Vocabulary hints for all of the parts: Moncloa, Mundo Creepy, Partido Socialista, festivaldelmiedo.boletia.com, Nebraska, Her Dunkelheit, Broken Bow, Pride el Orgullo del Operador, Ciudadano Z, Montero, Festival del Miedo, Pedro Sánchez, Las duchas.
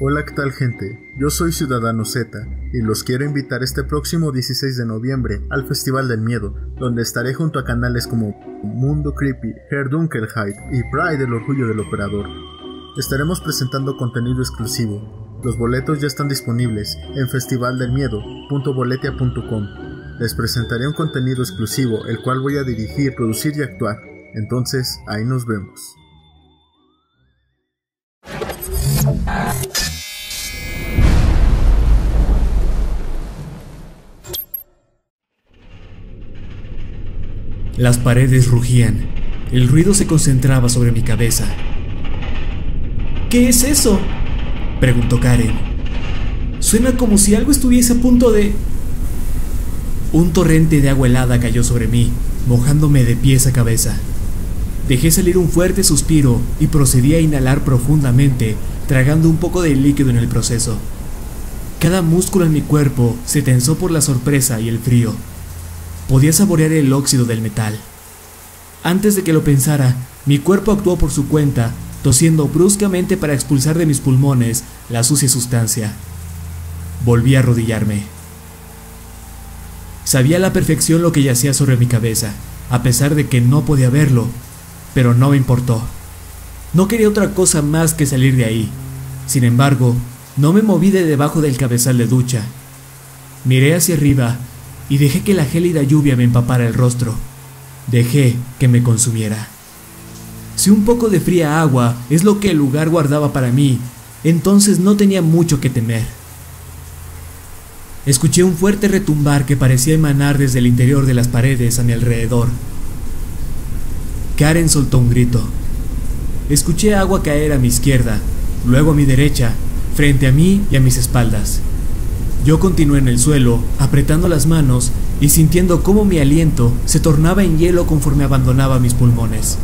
Hola, ¿qué tal, gente? Yo soy Ciudadano Z y los quiero invitar este próximo 16 de noviembre al Festival del Miedo, donde estaré junto a canales como Mundo Creepy, Her Dunkelheit y Pride el Orgullo del Operador. Estaremos presentando contenido exclusivo. Los boletos ya están disponibles en festivaldelmiedo.boletia.com. Les presentaré un contenido exclusivo, el cual voy a dirigir, producir y actuar. Entonces, ahí nos vemos. Las paredes rugían. El ruido se concentraba sobre mi cabeza. ¿Qué es eso?, preguntó Karen. Suena como si algo estuviese a punto de... Un torrente de agua helada cayó sobre mí, mojándome de pies a cabeza. Dejé salir un fuerte suspiro y procedí a inhalar profundamente, tragando un poco de líquido en el proceso. Cada músculo en mi cuerpo se tensó por la sorpresa y el frío. Podía saborear el óxido del metal. Antes de que lo pensara, mi cuerpo actuó por su cuenta, tosiendo bruscamente para expulsar de mis pulmones la sucia sustancia. Volví a arrodillarme. Sabía a la perfección lo que yacía sobre mi cabeza, a pesar de que no podía verlo, pero no me importó. No quería otra cosa más que salir de ahí. Sin embargo, no me moví de debajo del cabezal de ducha. Miré hacia arriba y dejé que la gélida lluvia me empapara el rostro. Dejé que me consumiera. Si un poco de fría agua es lo que el lugar guardaba para mí, entonces no tenía mucho que temer. Escuché un fuerte retumbar que parecía emanar desde el interior de las paredes a mi alrededor. Karen soltó un grito. Escuché agua caer a mi izquierda, luego a mi derecha, frente a mí y a mis espaldas. Yo continué en el suelo, apretando las manos y sintiendo cómo mi aliento se tornaba en hielo conforme abandonaba mis pulmones.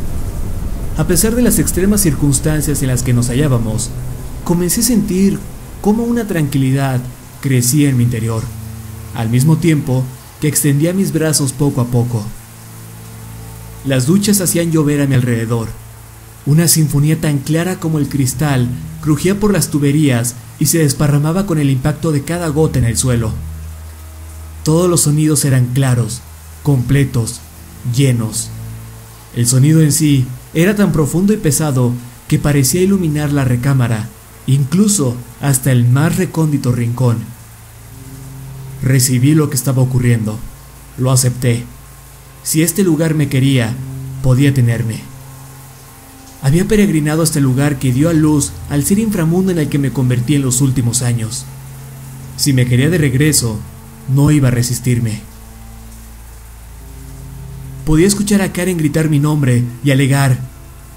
A pesar de las extremas circunstancias en las que nos hallábamos, comencé a sentir cómo una tranquilidad crecía en mi interior, al mismo tiempo que extendía mis brazos poco a poco. Las duchas hacían llover a mi alrededor. Una sinfonía tan clara como el cristal crujía por las tuberías y se desparramaba con el impacto de cada gota en el suelo. Todos los sonidos eran claros, completos, llenos. El sonido en sí era tan profundo y pesado que parecía iluminar la recámara, incluso hasta el más recóndito rincón. Recibí lo que estaba ocurriendo. Lo acepté. Si este lugar me quería, podía tenerme. Había peregrinado hasta el lugar que dio a luz al ser inframundo en el que me convertí en los últimos años. Si me quería de regreso, no iba a resistirme. Podía escuchar a Karen gritar mi nombre y alegar,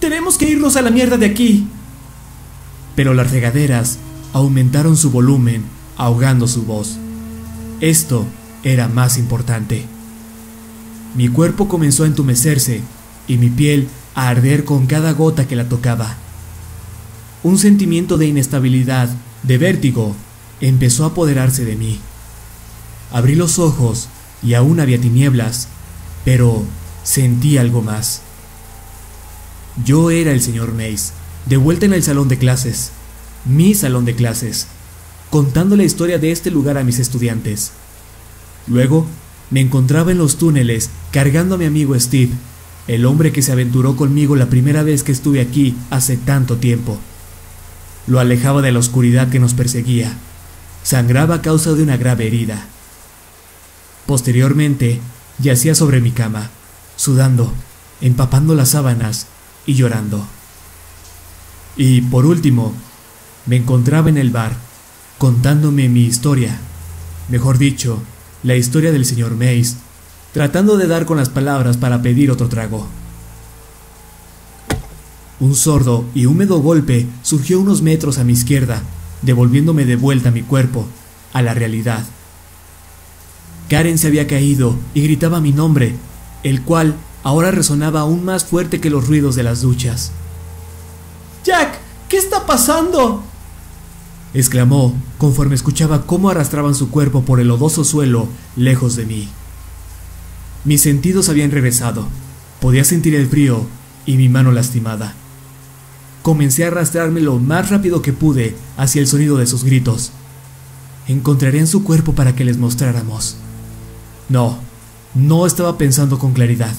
¡tenemos que irnos a la mierda de aquí! Pero las regaderas aumentaron su volumen, ahogando su voz. Esto era más importante. Mi cuerpo comenzó a entumecerse y mi piel a arder con cada gota que la tocaba. Un sentimiento de inestabilidad, de vértigo, empezó a apoderarse de mí. Abrí los ojos y aún había tinieblas, pero sentí algo más. Yo era el señor Mace, de vuelta en el salón de clases, mi salón de clases, contando la historia de este lugar a mis estudiantes. Luego, me encontraba en los túneles, cargando a mi amigo Steve, el hombre que se aventuró conmigo la primera vez que estuve aquí hace tanto tiempo. Lo alejaba de la oscuridad que nos perseguía. Sangraba a causa de una grave herida. Posteriormente, yacía sobre mi cama, sudando, empapando las sábanas y llorando. Y por último, me encontraba en el bar, contándome mi historia, mejor dicho, la historia del señor Mace, tratando de dar con las palabras para pedir otro trago. Un sordo y húmedo golpe surgió unos metros a mi izquierda, devolviéndome de vuelta a mi cuerpo, a la realidad. Karen se había caído y gritaba mi nombre, el cual ahora resonaba aún más fuerte que los ruidos de las duchas. «¡Jack! ¿Qué está pasando?», exclamó conforme escuchaba cómo arrastraban su cuerpo por el lodoso suelo lejos de mí. Mis sentidos habían regresado, podía sentir el frío y mi mano lastimada. comencé a arrastrarme lo más rápido que pude hacia el sonido de sus gritos. Encontraré en su cuerpo para que les mostráramos. No estaba pensando con claridad.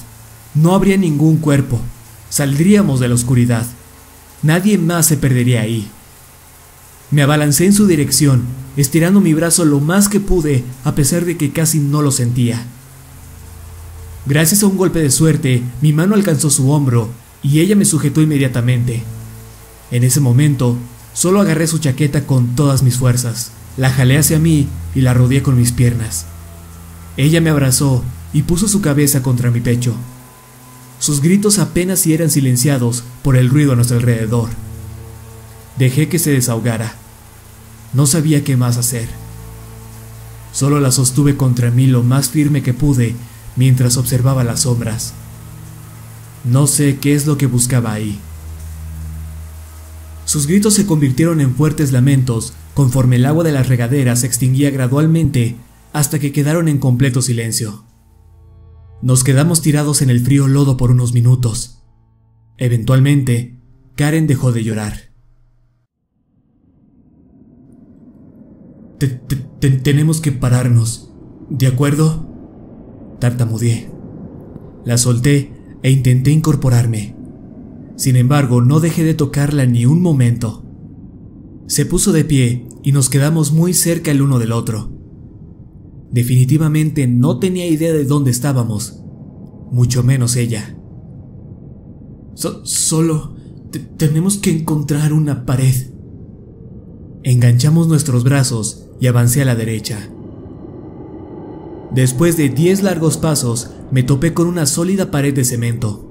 No habría ningún cuerpo. Saldríamos de la oscuridad. Nadie más se perdería ahí. Me abalancé en su dirección, estirando mi brazo lo más que pude, a pesar de que casi no lo sentía. Gracias a un golpe de suerte, mi mano alcanzó su hombro, y ella me sujetó inmediatamente. En ese momento, solo agarré su chaqueta con todas mis fuerzas, la jalé hacia mí y la rodeé con mis piernas. Ella me abrazó y puso su cabeza contra mi pecho. Sus gritos apenas si eran silenciados por el ruido a nuestro alrededor. Dejé que se desahogara. No sabía qué más hacer. Solo la sostuve contra mí lo más firme que pude mientras observaba las sombras. No sé qué es lo que buscaba ahí. Sus gritos se convirtieron en fuertes lamentos conforme el agua de las regaderas se extinguía gradualmente hasta que quedaron en completo silencio. Nos quedamos tirados en el frío lodo por unos minutos. Eventualmente, Karen dejó de llorar. Tenemos que pararnos, ¿de acuerdo? Tartamudeé. La solté e intenté incorporarme. Sin embargo, no dejé de tocarla ni un momento. Se puso de pie y nos quedamos muy cerca el uno del otro. Definitivamente no tenía idea de dónde estábamos, mucho menos ella. Solo tenemos que encontrar una pared. Enganchamos nuestros brazos y avancé a la derecha. Después de 10 largos pasos, me topé con una sólida pared de cemento.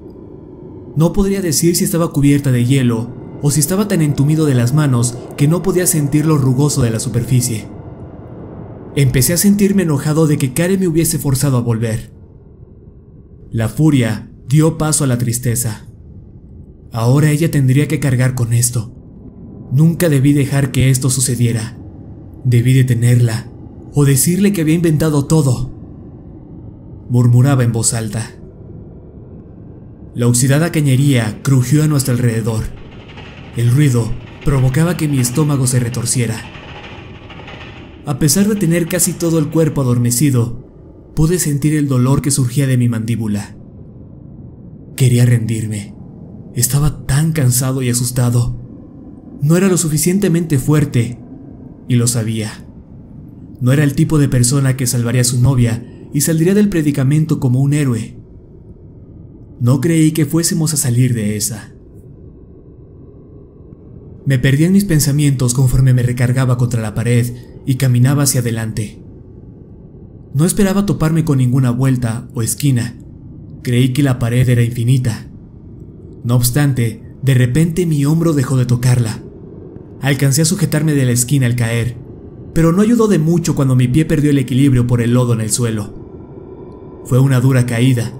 No podría decir si estaba cubierta de hielo o si estaba tan entumido de las manos que no podía sentir lo rugoso de la superficie. Empecé a sentirme enojado de que Karen me hubiese forzado a volver. La furia dio paso a la tristeza. Ahora ella tendría que cargar con esto. Nunca debí dejar que esto sucediera. Debí detenerla, o decirle que había inventado todo. Murmuraba en voz alta. La oxidada cañería crujió a nuestro alrededor. El ruido provocaba que mi estómago se retorciera. A pesar de tener casi todo el cuerpo adormecido, pude sentir el dolor que surgía de mi mandíbula. Quería rendirme. Estaba tan cansado y asustado. No era lo suficientemente fuerte, y lo sabía. No era el tipo de persona que salvaría a su novia y saldría del predicamento como un héroe. No creí que fuésemos a salir de esa. Me perdí en mis pensamientos conforme me recargaba contra la pared y caminaba hacia adelante. No esperaba toparme con ninguna vuelta o esquina. Creí que la pared era infinita. No obstante, de repente mi hombro dejó de tocarla. Alcancé a sujetarme de la esquina al caer, pero no ayudó de mucho cuando mi pie perdió el equilibrio por el lodo en el suelo. Fue una dura caída.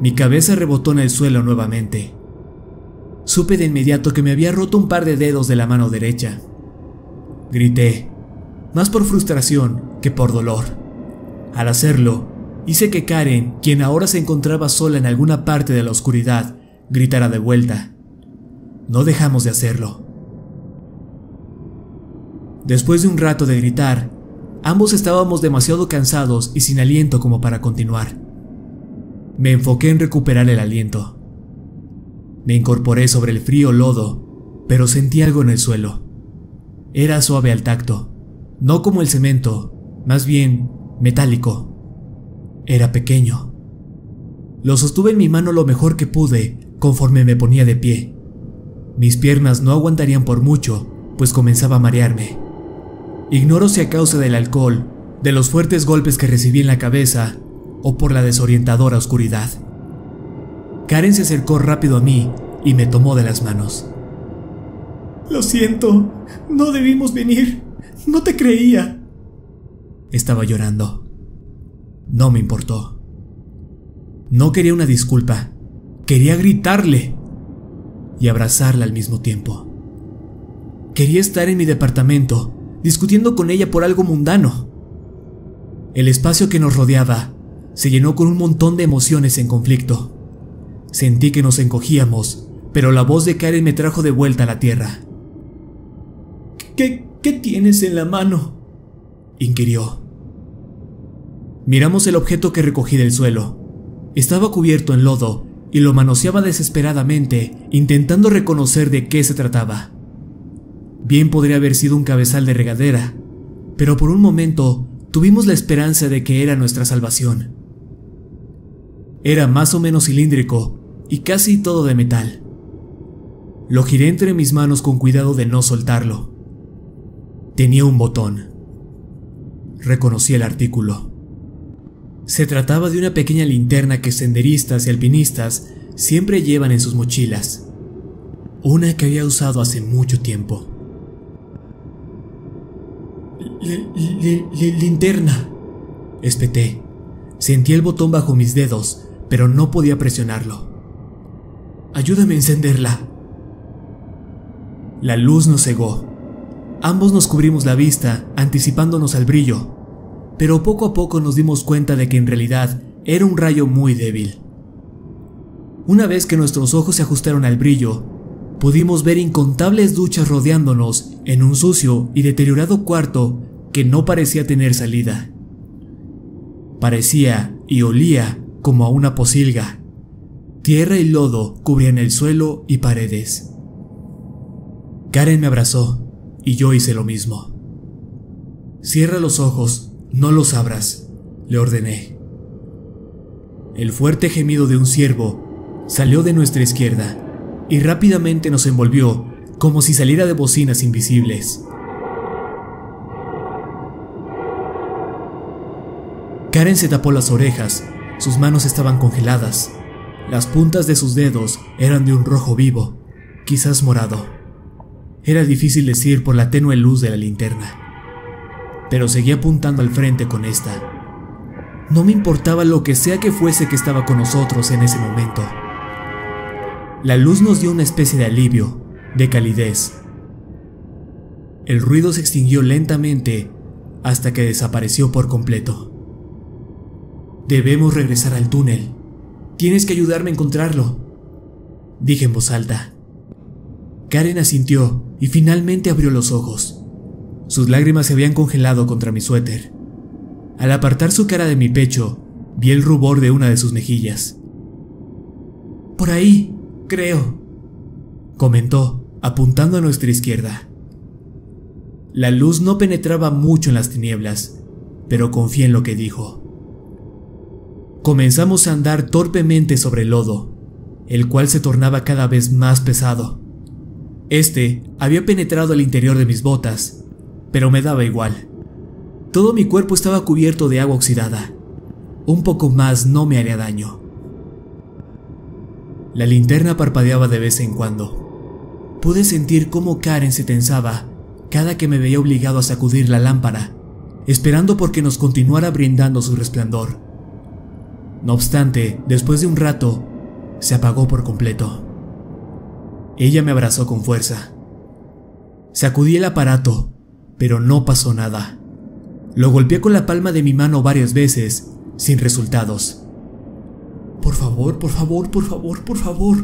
Mi cabeza rebotó en el suelo nuevamente. Supe de inmediato que me había roto un par de dedos de la mano derecha. Grité, más por frustración que por dolor. Al hacerlo, hice que Karen, quien ahora se encontraba sola en alguna parte de la oscuridad, gritara de vuelta. No dejamos de hacerlo. Después de un rato de gritar, ambos estábamos demasiado cansados y sin aliento como para continuar. Me enfoqué en recuperar el aliento. Me incorporé sobre el frío lodo, pero sentí algo en el suelo. Era suave al tacto, no como el cemento, más bien metálico. Era pequeño. Lo sostuve en mi mano lo mejor que pude conforme me ponía de pie. Mis piernas no aguantarían por mucho, pues comenzaba a marearme. Ignoro si a causa del alcohol, de los fuertes golpes que recibí en la cabeza o por la desorientadora oscuridad. Karen se acercó rápido a mí y me tomó de las manos. Lo siento, no debimos venir, no te creía. Estaba llorando. No me importó. No quería una disculpa, quería gritarle y abrazarla al mismo tiempo. Quería estar en mi departamento, discutiendo con ella por algo mundano. El espacio que nos rodeaba se llenó con un montón de emociones en conflicto. Sentí que nos encogíamos, pero la voz de Karen me trajo de vuelta a la tierra. ¿Qué tienes en la mano?, inquirió. Miramos el objeto que recogí del suelo. Estaba cubierto en lodo y lo manoseaba desesperadamente, intentando reconocer de qué se trataba. Bien podría haber sido un cabezal de regadera, pero por un momento tuvimos la esperanza de que era nuestra salvación. Era más o menos cilíndrico y casi todo de metal. Lo giré entre mis manos con cuidado de no soltarlo. Tenía un botón. Reconocí el artículo. Se trataba de una pequeña linterna que senderistas y alpinistas siempre llevan en sus mochilas. Una que había usado hace mucho tiempo. Linterna, espeté. Sentí el botón bajo mis dedos, pero no podía presionarlo. Ayúdame a encenderla. La luz nos cegó. Ambos nos cubrimos la vista, anticipándonos al brillo, pero poco a poco nos dimos cuenta de que en realidad era un rayo muy débil. Una vez que nuestros ojos se ajustaron al brillo, pudimos ver incontables duchas rodeándonos en un sucio y deteriorado cuarto que no parecía tener salida. Parecía y olía como a una posilga. Tierra y lodo cubrían el suelo y paredes. Karen me abrazó y yo hice lo mismo. Cierra los ojos. No los abras, le ordené. El fuerte gemido de un ciervo salió de nuestra izquierda y rápidamente nos envolvió como si saliera de bocinas invisibles. Karen se tapó las orejas, sus manos estaban congeladas, las puntas de sus dedos eran de un rojo vivo, quizás morado. Era difícil decir por la tenue luz de la linterna, pero seguí apuntando al frente con esta. No me importaba lo que sea que fuese que estaba con nosotros en ese momento. La luz nos dio una especie de alivio, de calidez. El ruido se extinguió lentamente hasta que desapareció por completo. Debemos regresar al túnel. Tienes que ayudarme a encontrarlo, dije en voz alta. Karen asintió y finalmente abrió los ojos. Sus lágrimas se habían congelado contra mi suéter. Al apartar su cara de mi pecho, vi el rubor de una de sus mejillas. «Por ahí, creo», comentó, apuntando a nuestra izquierda. La luz no penetraba mucho en las tinieblas, pero confié en lo que dijo. Comenzamos a andar torpemente sobre el lodo, el cual se tornaba cada vez más pesado. Este había penetrado al interior de mis botas, pero me daba igual. Todo mi cuerpo estaba cubierto de agua oxidada. Un poco más no me haría daño. La linterna parpadeaba de vez en cuando. Pude sentir cómo Karen se tensaba cada que me veía obligado a sacudir la lámpara, esperando porque nos continuara brindando su resplandor. No obstante, después de un rato, se apagó por completo. Ella me abrazó con fuerza. Sacudí el aparato, pero no pasó nada. Lo golpeé con la palma de mi mano varias veces, sin resultados. «Por favor, por favor, por favor, por favor»,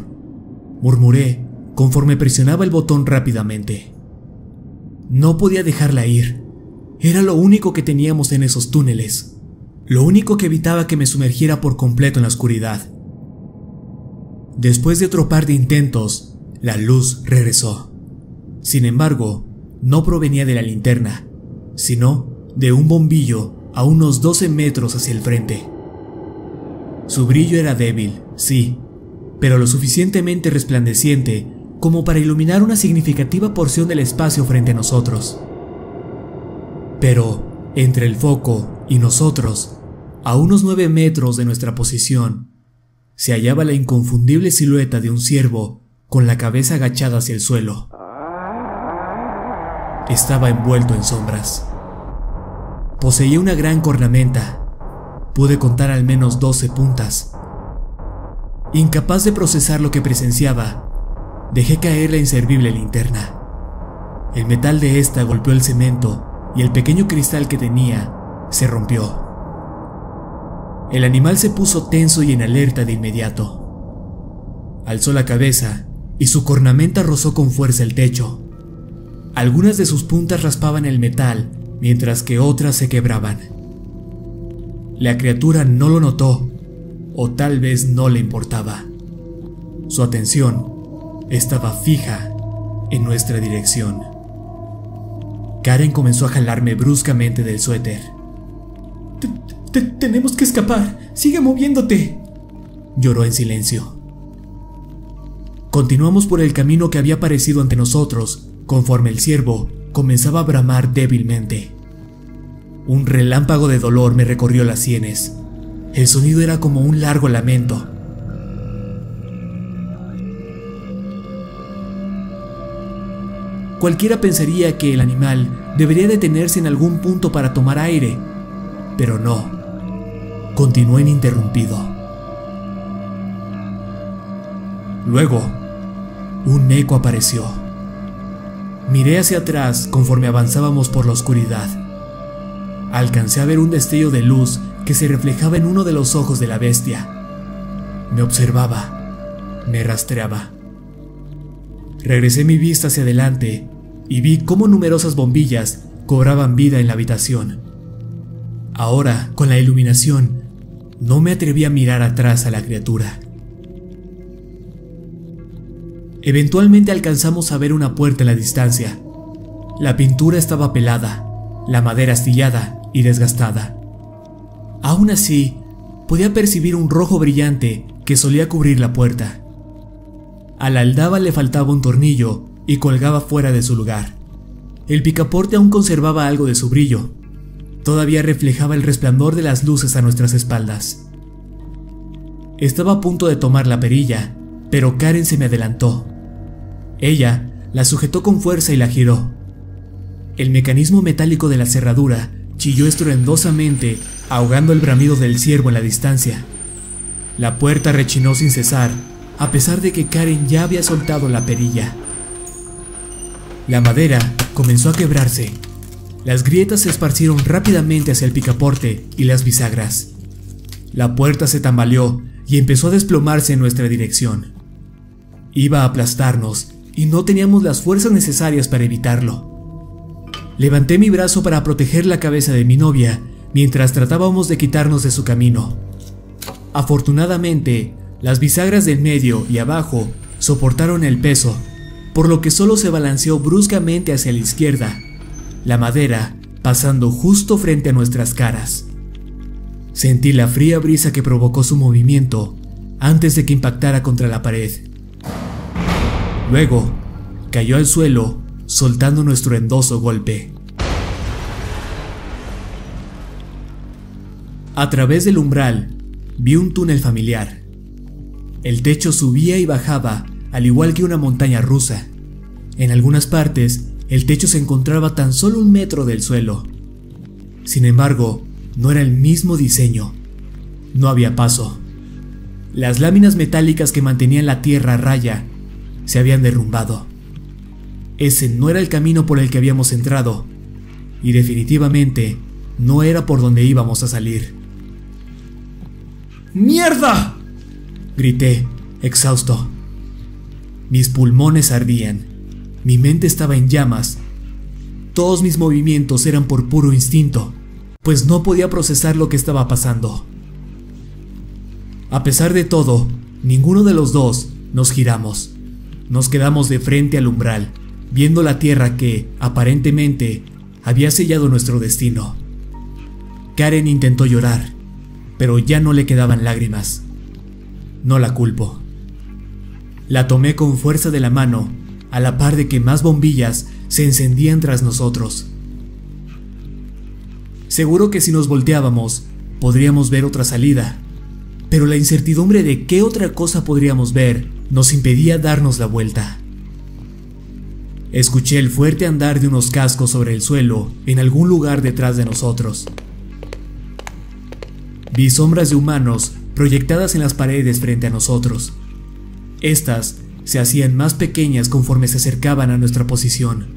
murmuré conforme presionaba el botón rápidamente. No podía dejarla ir. Era lo único que teníamos en esos túneles, lo único que evitaba que me sumergiera por completo en la oscuridad. Después de otro par de intentos, la luz regresó. Sin embargo, no provenía de la linterna, sino de un bombillo a unos 12 metros hacia el frente. Su brillo era débil, sí, pero lo suficientemente resplandeciente como para iluminar una significativa porción del espacio frente a nosotros. Pero, entre el foco y nosotros, a unos 9 metros de nuestra posición, se hallaba la inconfundible silueta de un ciervo con la cabeza agachada hacia el suelo. Estaba envuelto en sombras. Poseía una gran cornamenta. Pude contar al menos 12 puntas. Incapaz de procesar lo que presenciaba, dejé caer la inservible linterna. El metal de esta golpeó el cemento y el pequeño cristal que tenía se rompió. El animal se puso tenso y en alerta de inmediato. Alzó la cabeza y su cornamenta rozó con fuerza el techo. Algunas de sus puntas raspaban el metal, mientras que otras se quebraban. La criatura no lo notó, o tal vez no le importaba. Su atención estaba fija en nuestra dirección. Karen comenzó a jalarme bruscamente del suéter. Tenemos que escapar, sigue moviéndote, lloró en silencio. Continuamos por el camino que había aparecido ante nosotros, conforme el ciervo comenzaba a bramar débilmente. Un relámpago de dolor me recorrió las sienes. El sonido era como un largo lamento. Cualquiera pensaría que el animal debería detenerse en algún punto para tomar aire, pero no. Continuó ininterrumpido. Luego, un eco apareció. Miré hacia atrás conforme avanzábamos por la oscuridad. Alcancé a ver un destello de luz que se reflejaba en uno de los ojos de la bestia. Me observaba, me rastreaba. Regresé mi vista hacia adelante y vi cómo numerosas bombillas cobraban vida en la habitación. Ahora, con la iluminación, no me atreví a mirar atrás a la criatura. Eventualmente alcanzamos a ver una puerta en la distancia. La pintura estaba pelada, la madera astillada y desgastada. Aún así, podía percibir un rojo brillante que solía cubrir la puerta. A la aldaba le faltaba un tornillo y colgaba fuera de su lugar. El picaporte aún conservaba algo de su brillo. Todavía reflejaba el resplandor de las luces a nuestras espaldas. Estaba a punto de tomar la perilla, pero Karen se me adelantó. Ella la sujetó con fuerza y la giró. El mecanismo metálico de la cerradura chilló estruendosamente, ahogando el bramido del ciervo en la distancia. La puerta rechinó sin cesar, a pesar de que Karen ya había soltado la perilla. La madera comenzó a quebrarse. Las grietas se esparcieron rápidamente hacia el picaporte y las bisagras. La puerta se tambaleó y empezó a desplomarse en nuestra dirección. Iba a aplastarnos y no teníamos las fuerzas necesarias para evitarlo. Levanté mi brazo para proteger la cabeza de mi novia mientras tratábamos de quitarnos de su camino. Afortunadamente, las bisagras del medio y abajo soportaron el peso, por lo que solo se balanceó bruscamente hacia la izquierda, la madera pasando justo frente a nuestras caras. Sentí la fría brisa que provocó su movimiento antes de que impactara contra la pared. Luego, cayó al suelo, soltando nuestro estruendoso golpe. A través del umbral, vi un túnel familiar. El techo subía y bajaba, al igual que una montaña rusa. En algunas partes, el techo se encontraba tan solo 1 metro del suelo. Sin embargo, no era el mismo diseño. No había paso. Las láminas metálicas que mantenían la tierra a raya se habían derrumbado. Ese no era el camino por el que habíamos entrado, y definitivamente no era por donde íbamos a salir. ¡Mierda!, grité, exhausto. Mis pulmones ardían, mi mente estaba en llamas. Todos mis movimientos eran por puro instinto, pues no podía procesar lo que estaba pasando. A pesar de todo, ninguno de los dos nos giramos. Nos quedamos de frente al umbral, viendo la tierra que, aparentemente, había sellado nuestro destino. Karen intentó llorar, pero ya no le quedaban lágrimas. No la culpo. La tomé con fuerza de la mano, a la par de que más bombillas se encendían tras nosotros. Seguro que si nos volteábamos, podríamos ver otra salida, pero la incertidumbre de qué otra cosa podríamos ver nos impedía darnos la vuelta. Escuché el fuerte andar de unos cascos sobre el suelo en algún lugar detrás de nosotros. Vi sombras de humanos proyectadas en las paredes frente a nosotros. Estas se hacían más pequeñas conforme se acercaban a nuestra posición.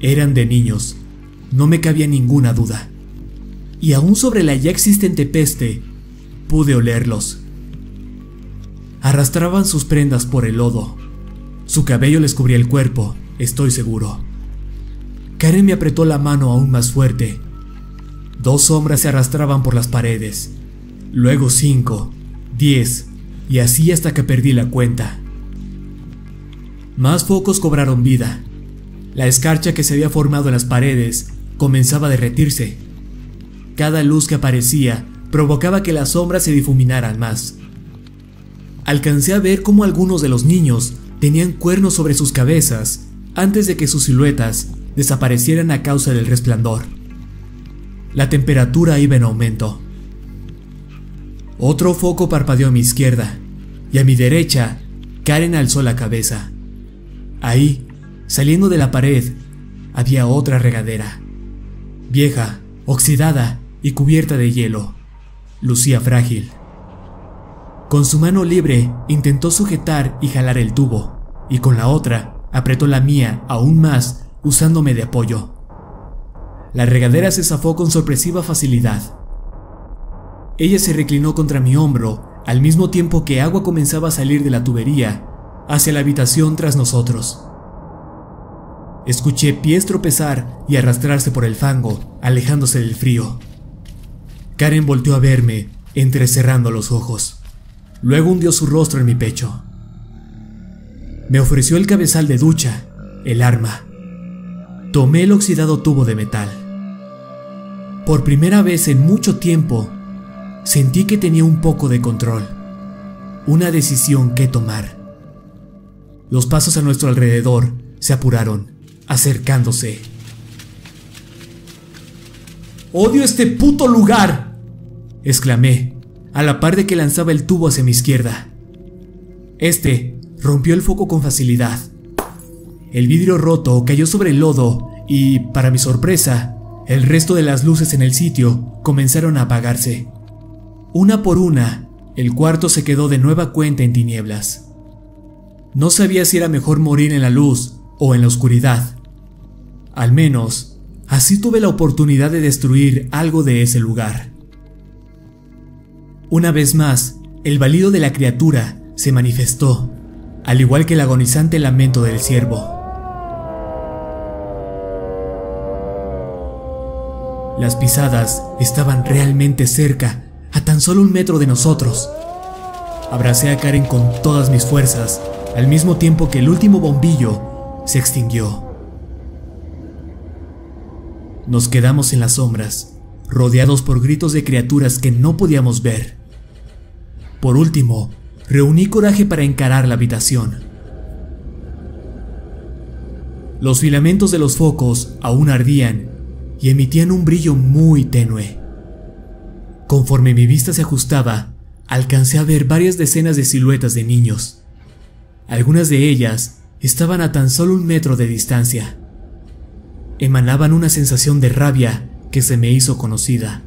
Eran de niños, no me cabía ninguna duda. Y aún sobre la ya existente peste, pude olerlos. Arrastraban sus prendas por el lodo. Su cabello les cubría el cuerpo, estoy seguro. Karen me apretó la mano aún más fuerte. Dos sombras se arrastraban por las paredes, luego 5, 10, y así hasta que perdí la cuenta. Más focos cobraron vida. La escarcha que se había formado en las paredes comenzaba a derretirse. Cada luz que aparecía provocaba que las sombras se difuminaran más. Alcancé a ver cómo algunos de los niños tenían cuernos sobre sus cabezas antes de que sus siluetas desaparecieran a causa del resplandor. La temperatura iba en aumento. Otro foco parpadeó a mi izquierda, y a mi derecha, Karen alzó la cabeza. Ahí, saliendo de la pared, había otra regadera. Vieja, oxidada y cubierta de hielo. Lucía frágil. Con su mano libre intentó sujetar y jalar el tubo, y con la otra apretó la mía aún más, usándome de apoyo. La regadera se zafó con sorpresiva facilidad. Ella se reclinó contra mi hombro al mismo tiempo que agua comenzaba a salir de la tubería hacia la habitación tras nosotros. Escuché pies tropezar y arrastrarse por el fango, alejándose del frío. Karen volteó a verme, entrecerrando los ojos. Luego hundió su rostro en mi pecho. Me ofreció el cabezal de ducha, el arma. Tomé el oxidado tubo de metal. Por primera vez en mucho tiempo, sentí que tenía un poco de control, una decisión que tomar. Los pasos a nuestro alrededor se apuraron, acercándose. ¡Odio este puto lugar!, exclamé, a la par de que lanzaba el tubo hacia mi izquierda. Este rompió el foco con facilidad. El vidrio roto cayó sobre el lodo y, para mi sorpresa, el resto de las luces en el sitio comenzaron a apagarse. Una por una, el cuarto se quedó de nueva cuenta en tinieblas. No sabía si era mejor morir en la luz o en la oscuridad. Al menos, así tuve la oportunidad de destruir algo de ese lugar. Una vez más, el balido de la criatura se manifestó, al igual que el agonizante lamento del ciervo. Las pisadas estaban realmente cerca, a tan solo 1 metro de nosotros. Abracé a Karen con todas mis fuerzas, al mismo tiempo que el último bombillo se extinguió. Nos quedamos en las sombras, rodeados por gritos de criaturas que no podíamos ver. Por último, reuní coraje para encarar la habitación. Los filamentos de los focos aún ardían y emitían un brillo muy tenue. Conforme mi vista se ajustaba, alcancé a ver varias decenas de siluetas de niños. Algunas de ellas estaban a tan solo 1 metro de distancia. Emanaban una sensación de rabia que se me hizo conocida.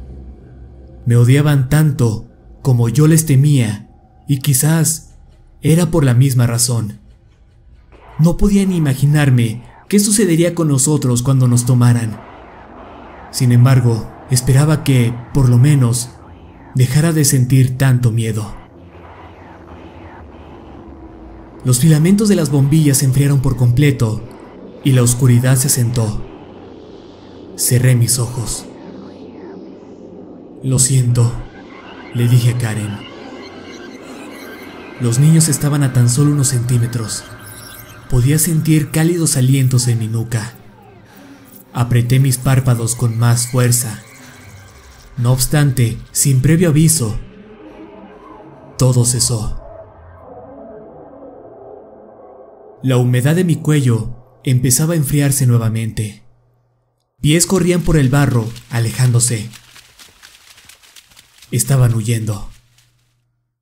Me odiaban tanto como yo les temía. Y quizás era por la misma razón. No podía ni imaginarme qué sucedería con nosotros cuando nos tomaran. Sin embargo, esperaba que, por lo menos, dejara de sentir tanto miedo. Los filamentos de las bombillas se enfriaron por completo y la oscuridad se asentó. Cerré mis ojos. Lo siento, le dije a Karen. Los niños estaban a tan solo unos centímetros. Podía sentir cálidos alientos en mi nuca. Apreté mis párpados con más fuerza. No obstante, sin previo aviso, todo cesó. La humedad de mi cuello empezaba a enfriarse nuevamente. Pies corrían por el barro, alejándose. Estaban huyendo.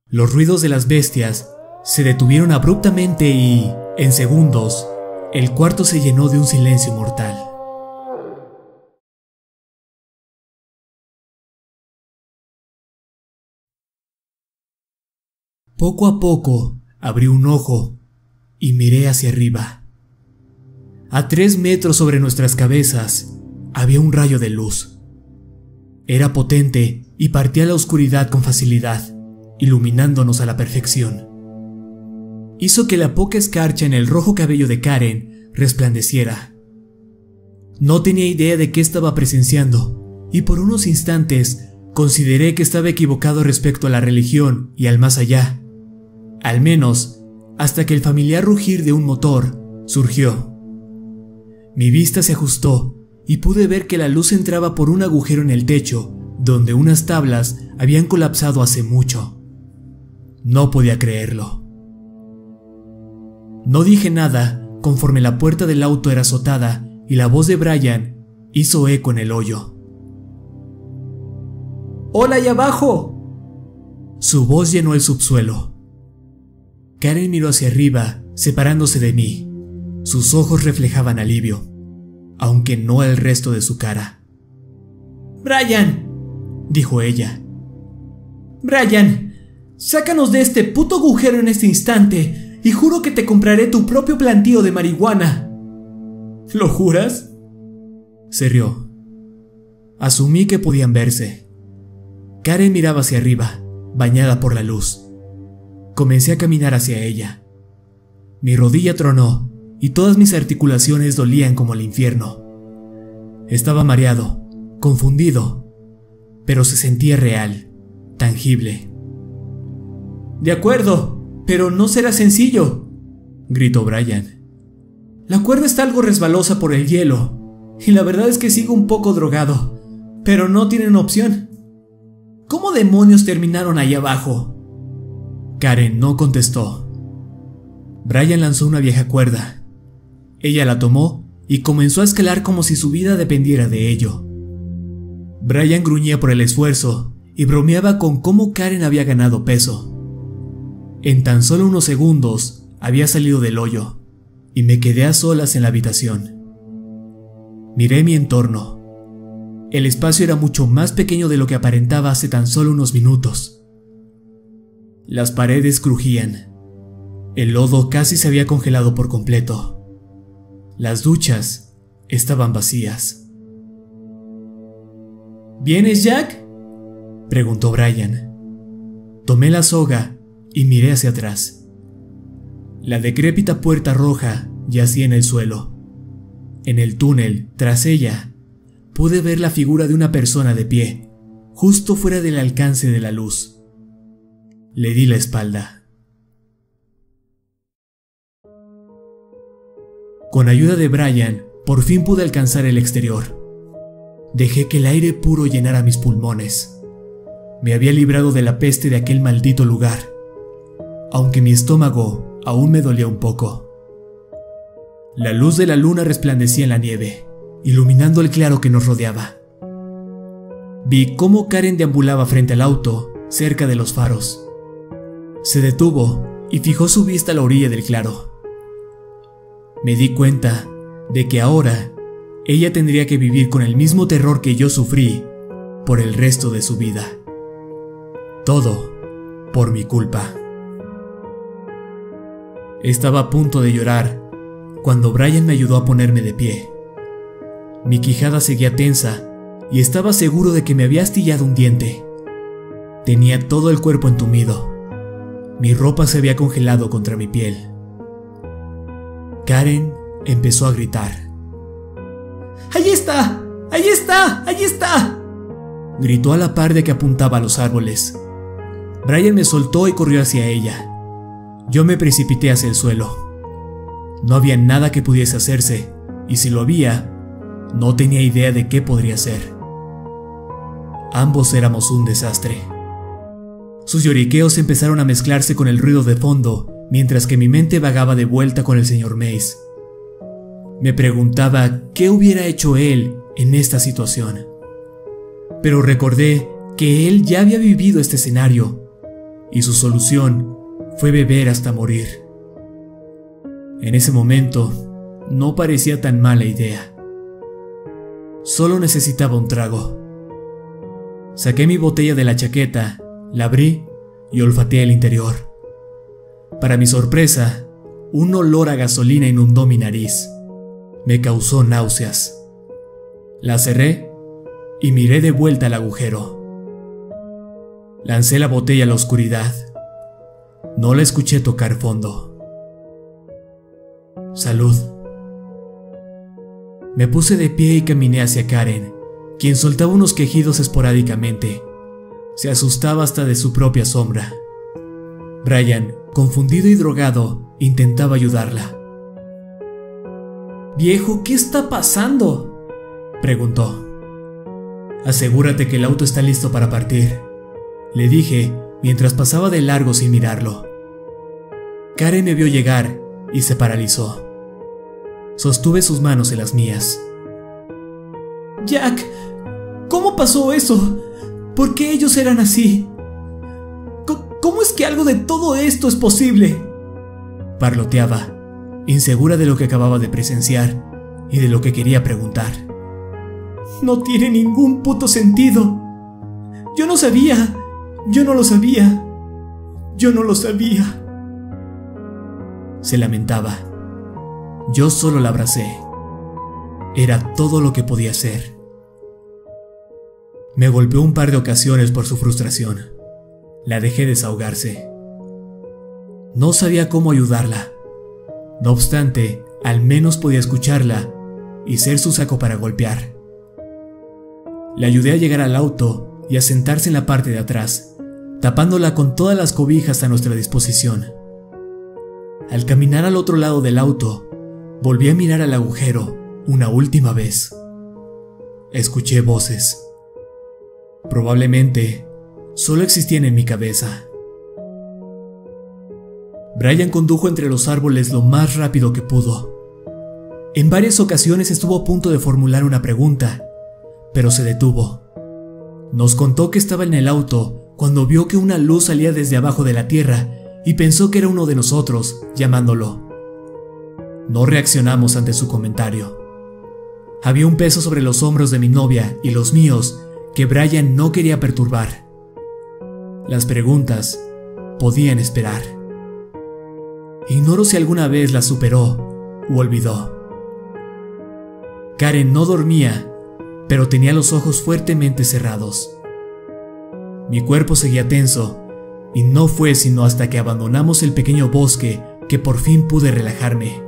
Los ruidos de las bestias se detuvieron abruptamente y, en segundos, el cuarto se llenó de un silencio mortal. Poco a poco abrí un ojo y miré hacia arriba. A 3 metros sobre nuestras cabezas había un rayo de luz. Era potente y partía la oscuridad con facilidad, iluminándonos a la perfección. hizo que la poca escarcha en el rojo cabello de Karen resplandeciera. No tenía idea de qué estaba presenciando, y por unos instantes consideré que estaba equivocado respecto a la religión y al más allá, al menos hasta que el familiar rugir de un motor surgió. Mi vista se ajustó y pude ver que la luz entraba por un agujero en el techo, donde unas tablas habían colapsado hace mucho. No podía creerlo. No dije nada conforme la puerta del auto era azotada y la voz de Brian hizo eco en el hoyo. ¡Hola, allá abajo! Su voz llenó el subsuelo. Karen miró hacia arriba, separándose de mí. Sus ojos reflejaban alivio, aunque no el resto de su cara. ¡Brian! Dijo ella. ¡Brian! ¡Sácanos de este puto agujero en este instante y juro que te compraré tu propio plantío de marihuana! ¿Lo juras? Se rió. Asumí que podían verse. Karen miraba hacia arriba, bañada por la luz. Comencé a caminar hacia ella. Mi rodilla tronó y todas mis articulaciones dolían como el infierno. Estaba mareado, confundido, pero se sentía real, tangible. «De acuerdo, pero no será sencillo», gritó Brian. «La cuerda está algo resbalosa por el hielo, y la verdad es que sigo un poco drogado, pero no tienen opción. ¿Cómo demonios terminaron ahí abajo?» Karen no contestó. Brian lanzó una vieja cuerda. Ella la tomó y comenzó a escalar como si su vida dependiera de ello. Brian gruñía por el esfuerzo y bromeaba con cómo Karen había ganado peso. En tan solo unos segundos había salido del hoyo y me quedé a solas en la habitación. Miré mi entorno. El espacio era mucho más pequeño de lo que aparentaba hace tan solo unos minutos. Las paredes crujían. El lodo casi se había congelado por completo. Las duchas estaban vacías. ¿Vienes, Jack?, preguntó Brian. Tomé la soga y miré hacia atrás. La decrépita puerta roja yacía en el suelo. En el túnel, tras ella, pude ver la figura de una persona de pie, justo fuera del alcance de la luz. Le di la espalda. Con ayuda de Brian, por fin pude alcanzar el exterior. Dejé que el aire puro llenara mis pulmones. Me había librado de la peste de aquel maldito lugar, aunque mi estómago aún me dolía un poco. La luz de la luna resplandecía en la nieve, iluminando el claro que nos rodeaba. Vi cómo Karen deambulaba frente al auto, cerca de los faros. Se detuvo y fijó su vista a la orilla del claro. Me di cuenta de que ahora ella tendría que vivir con el mismo terror que yo sufrí por el resto de su vida. Todo por mi culpa. Estaba a punto de llorar cuando Brian me ayudó a ponerme de pie. Mi quijada seguía tensa y estaba seguro de que me había astillado un diente. Tenía todo el cuerpo entumido. Mi ropa se había congelado contra mi piel. Karen empezó a gritar. ¡Ahí está! ¡Ahí está! ¡Ahí está! Gritó a la par de que apuntaba a los árboles. Brian me soltó y corrió hacia ella. Yo me precipité hacia el suelo. No había nada que pudiese hacerse, y si lo había, no tenía idea de qué podría ser. Ambos éramos un desastre. Sus lloriqueos empezaron a mezclarse con el ruido de fondo, mientras que mi mente vagaba de vuelta con el señor Mace. Me preguntaba qué hubiera hecho él en esta situación. Pero recordé que él ya había vivido este escenario, y su solución fue beber hasta morir. En ese momento, no parecía tan mala idea. Solo necesitaba un trago. Saqué mi botella de la chaqueta, la abrí y olfateé el interior. Para mi sorpresa, un olor a gasolina inundó mi nariz. Me causó náuseas. La cerré y miré de vuelta al agujero. Lancé la botella a la oscuridad. No la escuché tocar fondo. Salud. Me puse de pie y caminé hacia Karen, quien soltaba unos quejidos esporádicamente. Se asustaba hasta de su propia sombra. Ryan, confundido y drogado, intentaba ayudarla. «Viejo, ¿qué está pasando?», preguntó. «Asegúrate que el auto está listo para partir», le dije mientras pasaba de largo sin mirarlo. Karen me vio llegar y se paralizó. Sostuve sus manos en las mías. «Jack, ¿cómo pasó eso? ¿Por qué ellos eran así? ¿Cómo es que algo de todo esto es posible?», parloteaba, insegura de lo que acababa de presenciar y de lo que quería preguntar. «No tiene ningún puto sentido. Yo no lo sabía. Se lamentaba. Yo solo la abracé. Era todo lo que podía hacer. Me golpeó un par de ocasiones por su frustración. La dejé desahogarse. No sabía cómo ayudarla. No obstante, al menos podía escucharla y ser su saco para golpear. La ayudé a llegar al auto y a sentarse en la parte de atrás, tapándola con todas las cobijas a nuestra disposición. Al caminar al otro lado del auto, volví a mirar al agujero una última vez. Escuché voces. Probablemente solo existían en mi cabeza. Brian condujo entre los árboles lo más rápido que pudo. En varias ocasiones estuvo a punto de formular una pregunta, pero se detuvo. Nos contó que estaba en el auto cuando vio que una luz salía desde abajo de la tierra y pensó que era uno de nosotros llamándolo. No reaccionamos ante su comentario. Había un peso sobre los hombros de mi novia y los míos que Brian no quería perturbar. Las preguntas podían esperar. Ignoro si alguna vez las superó u olvidó. Karen no dormía, pero tenía los ojos fuertemente cerrados. Mi cuerpo seguía tenso, y no fue sino hasta que abandonamos el pequeño bosque que por fin pude relajarme.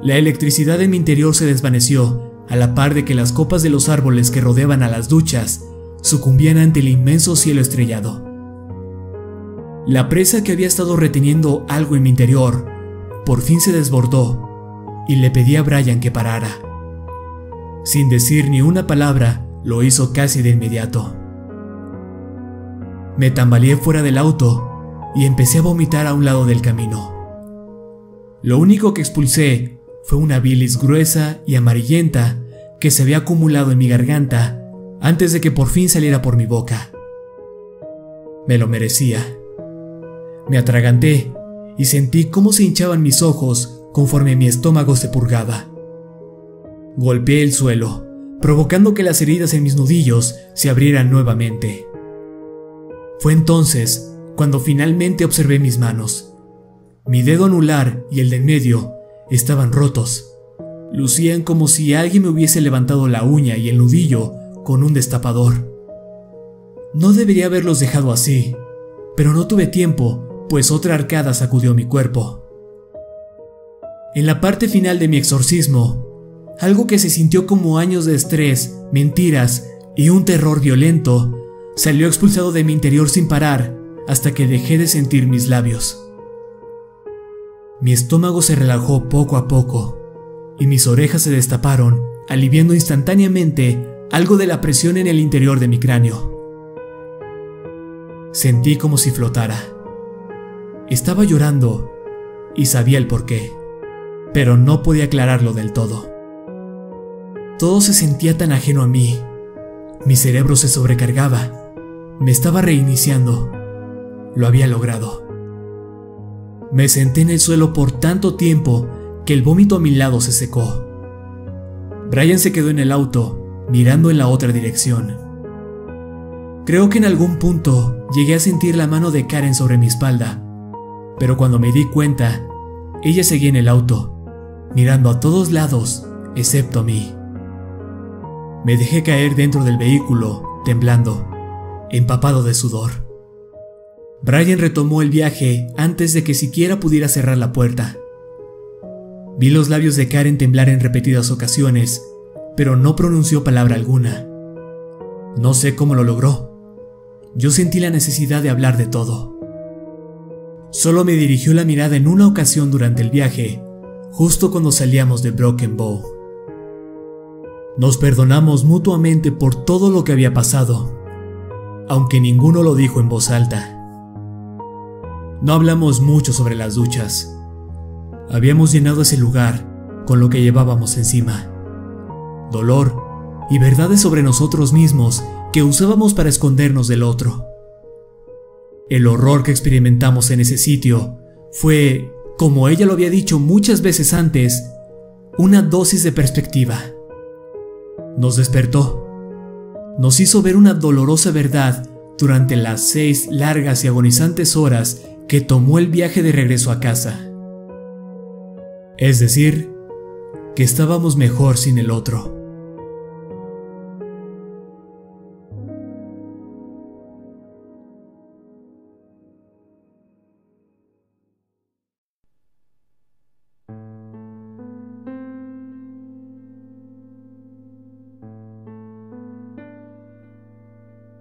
La electricidad en mi interior se desvaneció a la par de que las copas de los árboles que rodeaban a las duchas sucumbían ante el inmenso cielo estrellado. La presa que había estado reteniendo algo en mi interior por fin se desbordó y le pedí a Brian que parara. Sin decir ni una palabra, lo hizo casi de inmediato. Me tambaleé fuera del auto y empecé a vomitar a un lado del camino. Lo único que expulsé fue una bilis gruesa y amarillenta que se había acumulado en mi garganta antes de que por fin saliera por mi boca. Me lo merecía. Me atraganté y sentí cómo se hinchaban mis ojos conforme mi estómago se purgaba. Golpeé el suelo, provocando que las heridas en mis nudillos se abrieran nuevamente. Fue entonces cuando finalmente observé mis manos. Mi dedo anular y el de en medio estaban rotos. Lucían como si alguien me hubiese levantado la uña y el nudillo con un destapador. No debería haberlos dejado así, pero no tuve tiempo, pues otra arcada sacudió mi cuerpo. En la parte final de mi exorcismo, algo que se sintió como años de estrés, mentiras y un terror violento, salió expulsado de mi interior sin parar hasta que dejé de sentir mis labios. Mi estómago se relajó poco a poco y mis orejas se destaparon, aliviando instantáneamente algo de la presión en el interior de mi cráneo. Sentí como si flotara. Estaba llorando y sabía el porqué, pero no podía aclararlo del todo. Todo se sentía tan ajeno a mí. Mi cerebro se sobrecargaba. Me estaba reiniciando. Lo había logrado. Me senté en el suelo por tanto tiempo que el vómito a mi lado se secó. Brian se quedó en el auto, mirando en la otra dirección. Creo que en algún punto llegué a sentir la mano de Karen sobre mi espalda, pero cuando me di cuenta, ella seguía en el auto, mirando a todos lados, excepto a mí. Me dejé caer dentro del vehículo, temblando, empapado de sudor. Brian retomó el viaje antes de que siquiera pudiera cerrar la puerta. Vi los labios de Karen temblar en repetidas ocasiones, pero no pronunció palabra alguna. No sé cómo lo logró. Yo sentí la necesidad de hablar de todo. Solo me dirigió la mirada en una ocasión durante el viaje, justo cuando salíamos de Broken Bow. Nos perdonamos mutuamente por todo lo que había pasado, aunque ninguno lo dijo en voz alta. No hablamos mucho sobre las duchas. Habíamos llenado ese lugar con lo que llevábamos encima. Dolor y verdades sobre nosotros mismos que usábamos para escondernos del otro. El horror que experimentamos en ese sitio fue, como ella lo había dicho muchas veces antes, una dosis de perspectiva. Nos despertó. Nos hizo ver una dolorosa verdad durante las 6 largas y agonizantes horas que tomó el viaje de regreso a casa. Es decir, que estábamos mejor sin el otro.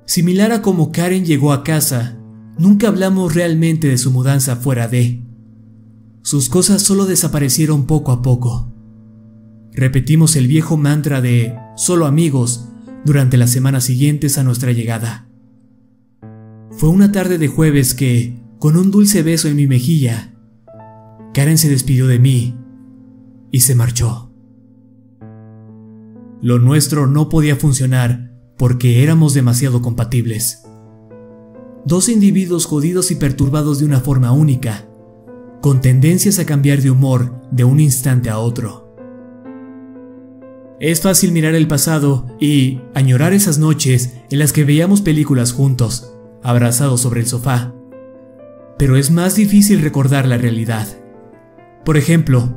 Similar a como Karen llegó a casa, nunca hablamos realmente de su mudanza fuera de. Sus cosas solo desaparecieron poco a poco. Repetimos el viejo mantra de solo amigos durante las semanas siguientes a nuestra llegada. Fue una tarde de jueves que, con un dulce beso en mi mejilla, Karen se despidió de mí y se marchó. Lo nuestro no podía funcionar porque éramos demasiado compatibles. Dos individuos jodidos y perturbados de una forma única, con tendencias a cambiar de humor de un instante a otro. Es fácil mirar el pasado y añorar esas noches en las que veíamos películas juntos, abrazados sobre el sofá. Pero es más difícil recordar la realidad. Por ejemplo,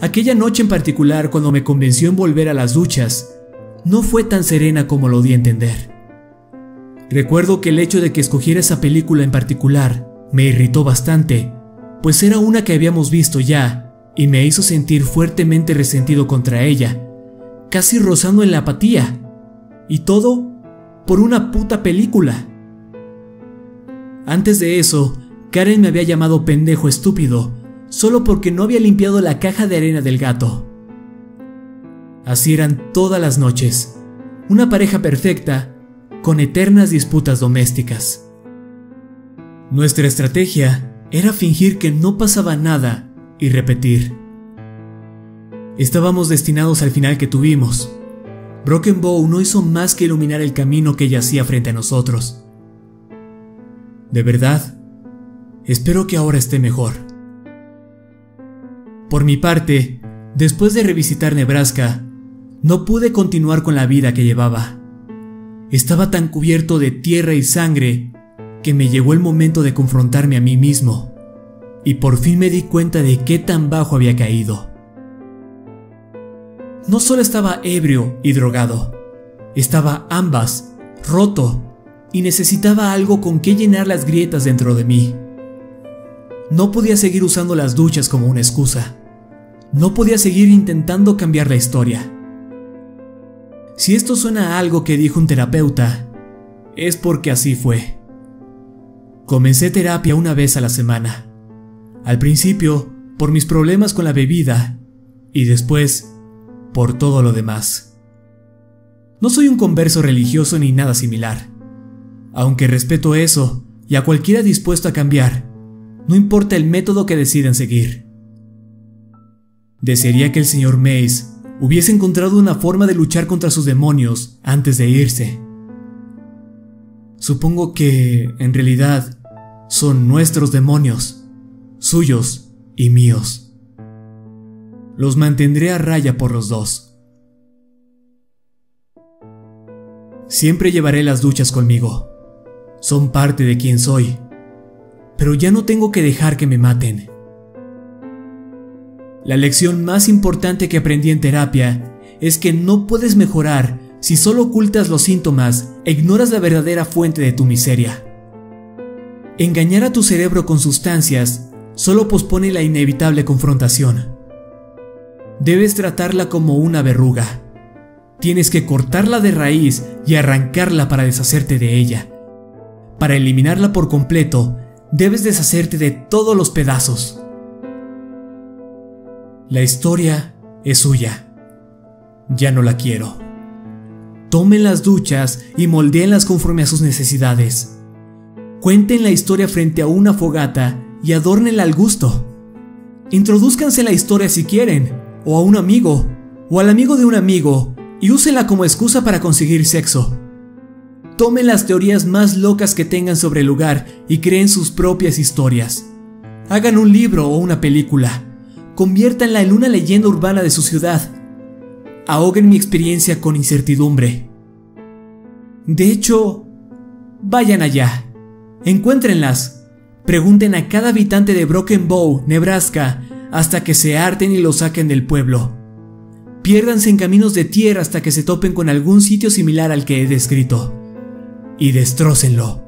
aquella noche en particular cuando me convenció en volver a las duchas, no fue tan serena como lo di a entender. Recuerdo que el hecho de que escogiera esa película en particular me irritó bastante, pues era una que habíamos visto ya y me hizo sentir fuertemente resentido contra ella, casi rozando en la apatía, y todo por una puta película. Antes de eso, Karen me había llamado pendejo estúpido solo porque no había limpiado la caja de arena del gato. Así eran todas las noches, una pareja perfecta, con eternas disputas domésticas. Nuestra estrategia era fingir que no pasaba nada y repetir. Estábamos destinados al final que tuvimos. Broken Bow no hizo más que iluminar el camino que yacía frente a nosotros. De verdad, espero que ahora esté mejor. Por mi parte, después de revisitar Nebraska, no pude continuar con la vida que llevaba. Estaba tan cubierto de tierra y sangre que me llegó el momento de confrontarme a mí mismo, y por fin me di cuenta de qué tan bajo había caído. No solo estaba ebrio y drogado, estaba ambas, roto, y necesitaba algo con que llenar las grietas dentro de mí. No podía seguir usando las duchas como una excusa. No podía seguir intentando cambiar la historia. Si esto suena a algo que dijo un terapeuta, es porque así fue. Comencé terapia una vez a la semana. Al principio, por mis problemas con la bebida, y después, por todo lo demás. No soy un converso religioso ni nada similar. Aunque respeto eso, y a cualquiera dispuesto a cambiar, no importa el método que decidan seguir. Desearía que el señor Mays hubiese encontrado una forma de luchar contra sus demonios antes de irse. Supongo que, en realidad, son nuestros demonios, suyos y míos. Los mantendré a raya por los dos. Siempre llevaré las duchas conmigo. Son parte de quien soy, pero ya no tengo que dejar que me maten. La lección más importante que aprendí en terapia es que no puedes mejorar si solo ocultas los síntomas e ignoras la verdadera fuente de tu miseria. Engañar a tu cerebro con sustancias solo pospone la inevitable confrontación. debes tratarla como una verruga. Tienes que cortarla de raíz y arrancarla para deshacerte de ella. Para eliminarla por completo, debes deshacerte de todos los pedazos. La historia es suya. Ya no la quiero. Tomen las duchas y moldéenlas conforme a sus necesidades. Cuenten la historia frente a una fogata y adórnenla al gusto. Introdúzcanse la historia si quieren, o a un amigo, o al amigo de un amigo, y úsenla como excusa para conseguir sexo. Tomen las teorías más locas que tengan sobre el lugar y creen sus propias historias. Hagan un libro o una película. Conviértanla en una leyenda urbana de su ciudad. Ahoguen mi experiencia con incertidumbre. De hecho, vayan allá, encuéntrenlas, pregunten a cada habitante de Broken Bow, Nebraska, hasta que se harten y lo saquen del pueblo. Piérdanse en caminos de tierra hasta que se topen con algún sitio similar al que he descrito, y destrócenlo.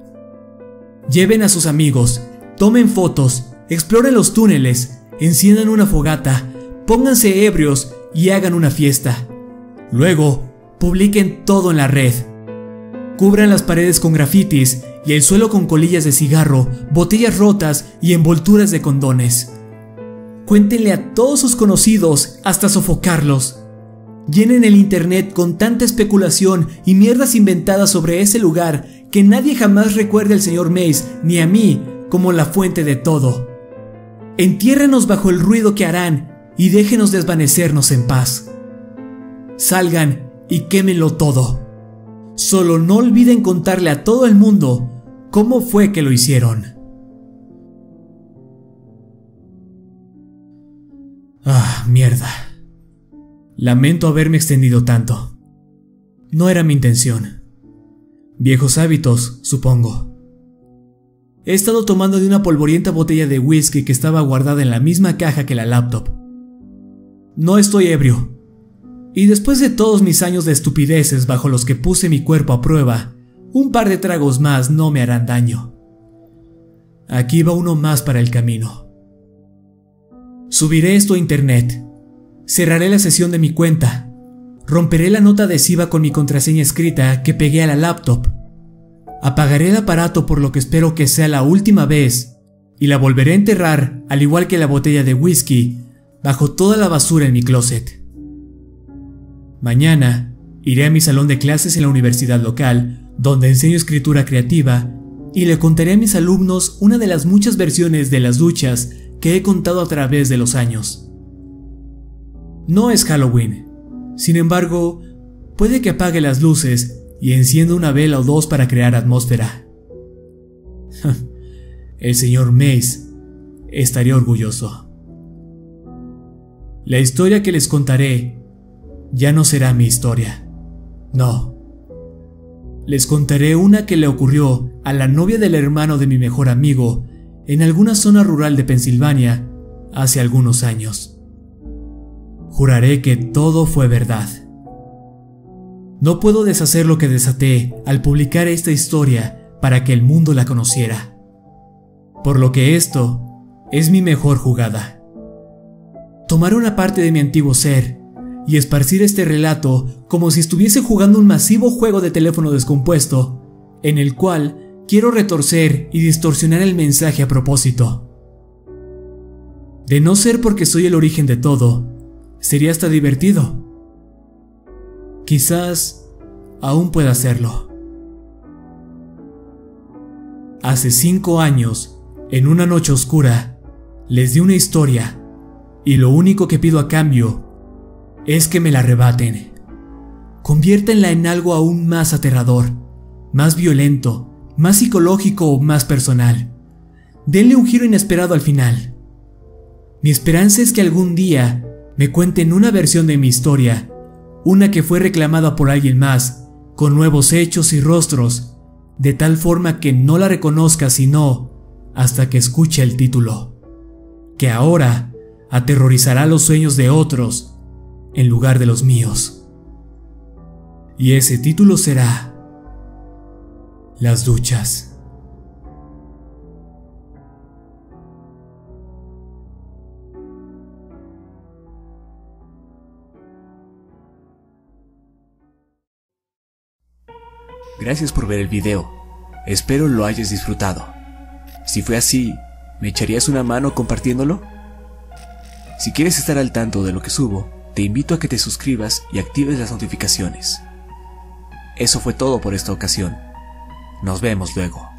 Lleven a sus amigos, tomen fotos, exploren los túneles, enciendan una fogata, pónganse ebrios y hagan una fiesta. Luego, publiquen todo en la red. Cubran las paredes con grafitis y el suelo con colillas de cigarro, botellas rotas y envolturas de condones. Cuéntenle a todos sus conocidos hasta sofocarlos. Llenen el internet con tanta especulación y mierdas inventadas sobre ese lugar que nadie jamás recuerde al señor Mace ni a mí como la fuente de todo. Entiérrenos bajo el ruido que harán y déjenos desvanecernos en paz. Salgan y quémenlo todo. Solo no olviden contarle a todo el mundo cómo fue que lo hicieron. Ah, mierda. Lamento haberme extendido tanto. No era mi intención. Viejos hábitos, supongo. He estado tomando de una polvorienta botella de whisky que estaba guardada en la misma caja que la laptop. No estoy ebrio. Y después de todos mis años de estupideces bajo los que puse mi cuerpo a prueba, un par de tragos más no me harán daño. Aquí va uno más para el camino. Subiré esto a internet. Cerraré la sesión de mi cuenta. Romperé la nota adhesiva con mi contraseña escrita que pegué a la laptop. Apagaré el aparato por lo que espero que sea la última vez y la volveré a enterrar, al igual que la botella de whisky, bajo toda la basura en mi closet. Mañana iré a mi salón de clases en la universidad local, donde enseño escritura creativa, y le contaré a mis alumnos una de las muchas versiones de las duchas que he contado a través de los años. No es Halloween, sin embargo, puede que apague las luces y encienda una vela o dos para crear atmósfera. El señor Mace estaría orgulloso. La historia que les contaré ya no será mi historia. No. Les contaré una que le ocurrió a la novia del hermano de mi mejor amigo en alguna zona rural de Pensilvania hace algunos años. Juraré que todo fue verdad. No puedo deshacer lo que desaté al publicar esta historia para que el mundo la conociera. Por lo que esto es mi mejor jugada. Tomar una parte de mi antiguo ser y esparcir este relato como si estuviese jugando un masivo juego de teléfono descompuesto, en el cual quiero retorcer y distorsionar el mensaje a propósito. De no ser porque soy el origen de todo, sería hasta divertido. Quizás aún pueda hacerlo. Hace 5 años, en una noche oscura, les di una historia. Y lo único que pido a cambio es que me la arrebaten. Conviértanla en algo aún más aterrador, más violento, más psicológico o más personal. Denle un giro inesperado al final. Mi esperanza es que algún día me cuenten una versión de mi historia, una que fue reclamada por alguien más, con nuevos hechos y rostros, de tal forma que no la reconozca sino hasta que escuche el título, que ahora aterrorizará los sueños de otros en lugar de los míos. Y ese título será Las duchas. Gracias por ver el video, espero lo hayas disfrutado. Si fue así, ¿me echarías una mano compartiéndolo? Si quieres estar al tanto de lo que subo, te invito a que te suscribas y actives las notificaciones. Eso fue todo por esta ocasión. Nos vemos luego.